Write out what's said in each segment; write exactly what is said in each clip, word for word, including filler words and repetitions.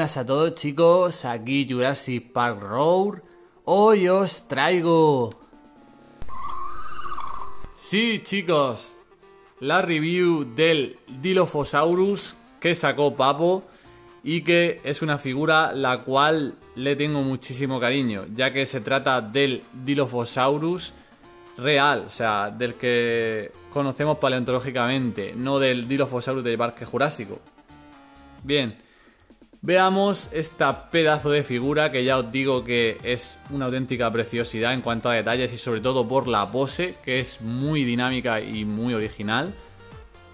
buenas a todos, chicos, aquí Jurassic Park Road. Hoy os traigo... Sí, chicos, la review del Dilophosaurus que sacó Papo y que es una figura la cual le tengo muchísimo cariño, ya que se trata del Dilophosaurus real, o sea, del que conocemos paleontológicamente, no del Dilophosaurus del Parque Jurásico. Bien, veamos esta pedazo de figura que ya os digo que es una auténtica preciosidad en cuanto a detalles y sobre todo por la pose, que es muy dinámica y muy original.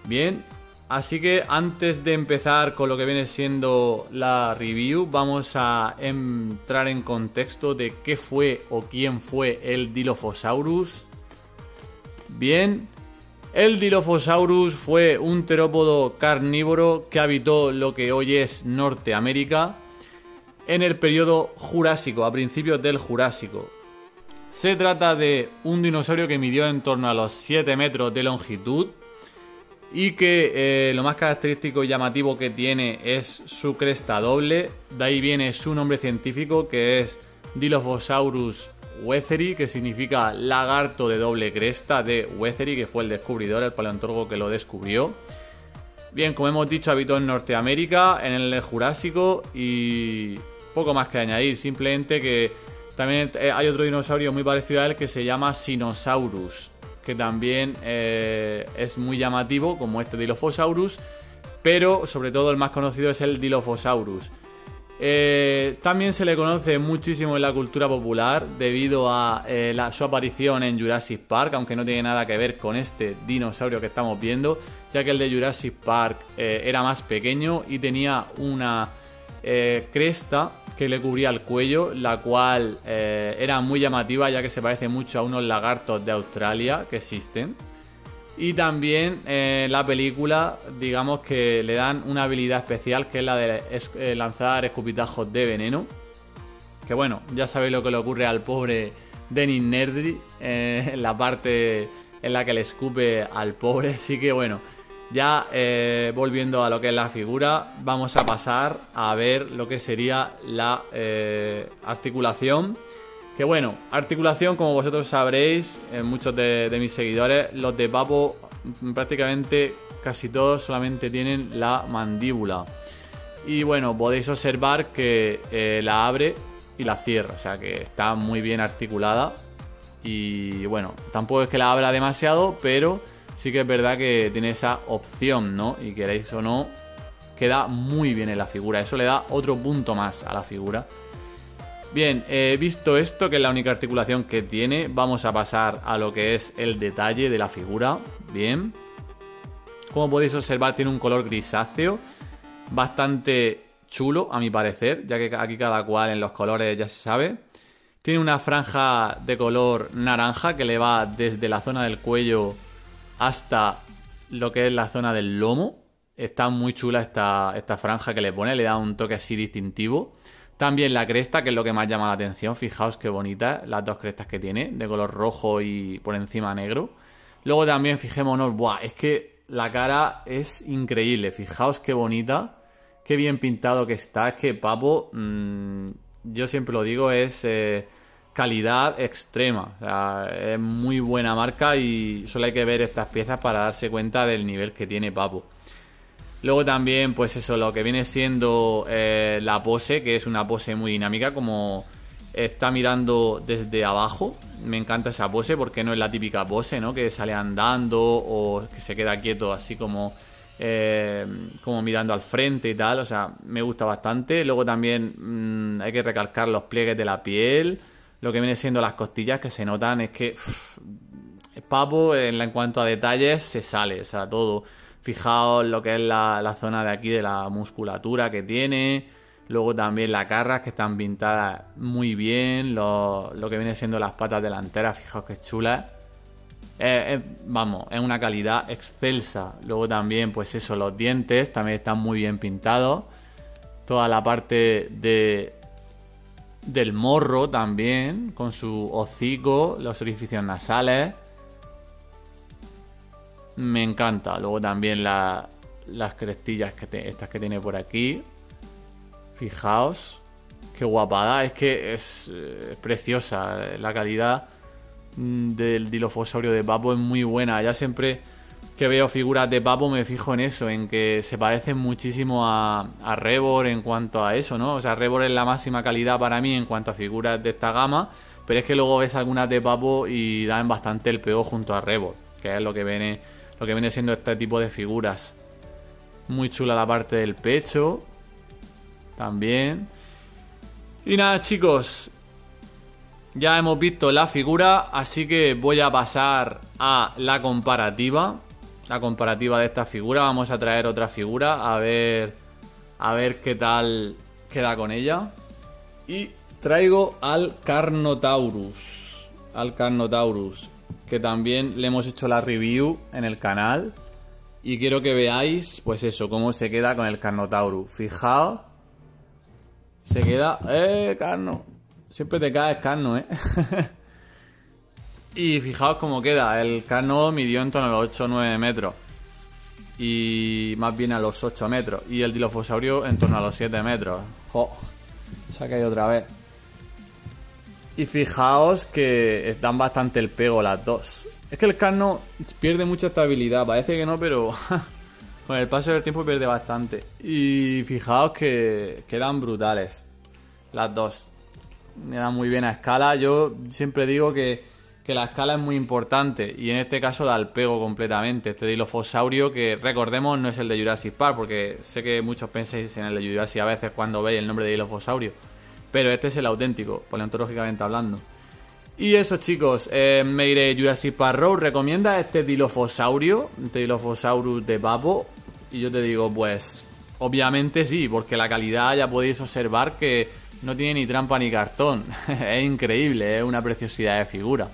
Bien, así que antes de empezar con lo que viene siendo la review, vamos a entrar en contexto de qué fue o quién fue el Dilophosaurus. Bien, el Dilophosaurus fue un terópodo carnívoro que habitó lo que hoy es Norteamérica en el periodo Jurásico, a principios del Jurásico. Se trata de un dinosaurio que midió en torno a los siete metros de longitud y que eh, lo más característico y llamativo que tiene es su cresta doble. De ahí viene su nombre científico, que es Dilophosaurus Wetheri, que significa lagarto de doble cresta, de Wetheri, que fue el descubridor, el paleontólogo que lo descubrió. Bien, como hemos dicho, habitó en Norteamérica, en el Jurásico, y poco más que añadir, simplemente que también hay otro dinosaurio muy parecido a él que se llama Sinosaurus, que también eh, es muy llamativo, como este Dilophosaurus, pero sobre todo el más conocido es el Dilophosaurus. Eh, también se le conoce muchísimo en la cultura popular debido a eh, la, su aparición en Jurassic Park, aunque no tiene nada que ver con este dinosaurio que estamos viendo, ya que el de Jurassic Park eh, era más pequeño y tenía una eh, cresta que le cubría el cuello, la cual eh, era muy llamativa, ya que se parece mucho a unos lagartos de Australia que existen. Y también eh, la película, digamos que le dan una habilidad especial, que es la de es eh, lanzar escupitajos de veneno, que bueno, ya sabéis lo que le ocurre al pobre Dennis Nedry, eh, en la parte en la que le escupe al pobre. Así que bueno, ya eh, volviendo a lo que es la figura, vamos a pasar a ver lo que sería la eh, articulación. Que bueno, articulación, como vosotros sabréis, eh, muchos de, de mis seguidores, los de Papo, prácticamente casi todos solamente tienen la mandíbula. Y bueno, podéis observar que eh, la abre y la cierra, o sea que está muy bien articulada. Y bueno, tampoco es que la abra demasiado, pero... sí que es verdad que tiene esa opción, ¿no? Y queréis o no, queda muy bien en la figura. Eso le da otro punto más a la figura. Bien, eh, visto esto, que es la única articulación que tiene, vamos a pasar a lo que es el detalle de la figura. Bien. Como podéis observar, tiene un color grisáceo bastante chulo, a mi parecer, ya que aquí cada cual en los colores ya se sabe. Tiene una franja de color naranja que le va desde la zona del cuello hasta lo que es la zona del lomo. Está muy chula esta, esta franja que le pone, le da un toque así distintivo. También la cresta, que es lo que más llama la atención. Fijaos qué bonita las dos crestas que tiene, de color rojo y por encima negro. Luego también fijémonos, ¡buah! Es que la cara es increíble. Fijaos qué bonita, qué bien pintado que está. Es que Papo, mmm, yo siempre lo digo, es... Eh, calidad extrema, o sea, es muy buena marca y solo hay que ver estas piezas para darse cuenta del nivel que tiene Papo. Luego también, pues eso, lo que viene siendo eh, la pose, que es una pose muy dinámica, como está mirando desde abajo. Me encanta esa pose porque no es la típica pose, ¿no? Que sale andando o que se queda quieto así como... Eh, como mirando al frente y tal, o sea, me gusta bastante. Luego también mmm, hay que recalcar los pliegues de la piel, lo que viene siendo las costillas, que se notan. Es que uff, Papo en, la, en cuanto a detalles se sale, o sea, todo. Fijaos lo que es la, la zona de aquí de la musculatura que tiene. Luego también las garras, que están pintadas muy bien. Lo, lo que viene siendo las patas delanteras, fijaos que chulas. Eh, eh, vamos, es una calidad excelsa. Luego también, pues eso, los dientes también están muy bien pintados. Toda la parte de... del morro también, con su hocico, los orificios nasales. Me encanta. Luego también la, las crestillas que te, estas que tiene por aquí. Fijaos qué guapada, es que es eh, preciosa. La calidad del dilofosaurio de Papo es muy buena. Ya siempre que veo figuras de Papo me fijo en eso, en que se parecen muchísimo a, a Rebor en cuanto a eso, ¿no? O sea, Rebor es la máxima calidad para mí en cuanto a figuras de esta gama, pero es que luego ves algunas de Papo y dan bastante el peo junto a Rebor, que es lo que viene, lo que viene siendo este tipo de figuras. Muy chula la parte del pecho también. Y nada, chicos, ya hemos visto la figura, así que voy a pasar a la comparativa. La comparativa de esta figura. Vamos a traer otra figura. A ver. A ver qué tal queda con ella. Y traigo al Carnotaurus. Al Carnotaurus. Que también le hemos hecho la review en el canal. Y quiero que veáis, pues eso, cómo se queda con el Carnotaurus. Fijaos. Se queda. ¡Eh, Carno! Siempre te caes, Carno, eh. Y fijaos cómo queda. El Carno midió en torno a los ocho o nueve metros. Y más bien a los ocho metros. Y el Dilophosaurio en torno a los siete metros. ¡Jo! Se ha caído otra vez. Y fijaos que dan bastante el pego las dos. Es que el Carno pierde mucha estabilidad. Parece que no, pero con el paso del tiempo pierde bastante. Y fijaos que quedan brutales las dos. Me dan muy bien a escala. Yo siempre digo que... que la escala es muy importante, y en este caso da el pego completamente. Este Dilophosaurio, que recordemos no es el de Jurassic Park, porque sé que muchos pensáis en el de Jurassic a veces cuando veis el nombre de Dilophosaurio, pero este es el auténtico, paleontológicamente hablando. Y eso, chicos, eh, me iré. Jurassic Park Road recomienda este Dilophosaurio, este Dilophosaurus de Papo, y yo te digo, pues obviamente sí, porque la calidad ya podéis observar que no tiene ni trampa ni cartón. Es increíble, es una preciosidad de figura.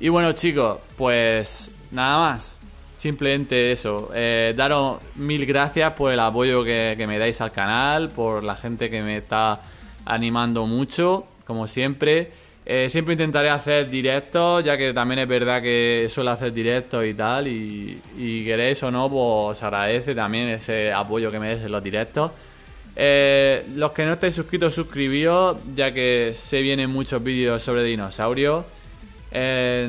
Y bueno, chicos, pues nada más, simplemente eso, eh, daros mil gracias por el apoyo que, que me dais al canal, por la gente que me está animando mucho, como siempre. Eh, siempre intentaré hacer directos, ya que también es verdad que suelo hacer directos y tal, y, y queréis o no, pues os agradece también ese apoyo que me dais en los directos. Eh, los que no estáis suscritos, suscribíos, ya que se vienen muchos vídeos sobre dinosaurios. Eh,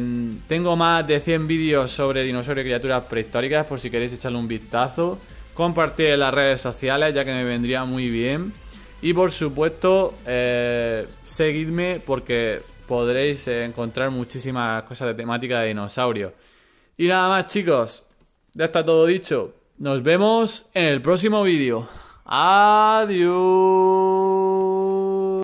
tengo más de cien vídeos sobre dinosaurios y criaturas prehistóricas, por si queréis echarle un vistazo. Compartid en las redes sociales, ya que me vendría muy bien. Y por supuesto, eh, seguidme, porque podréis encontrar muchísimas cosas de temática de dinosaurios. Y nada más, chicos, ya está todo dicho. Nos vemos en el próximo vídeo. Adiós.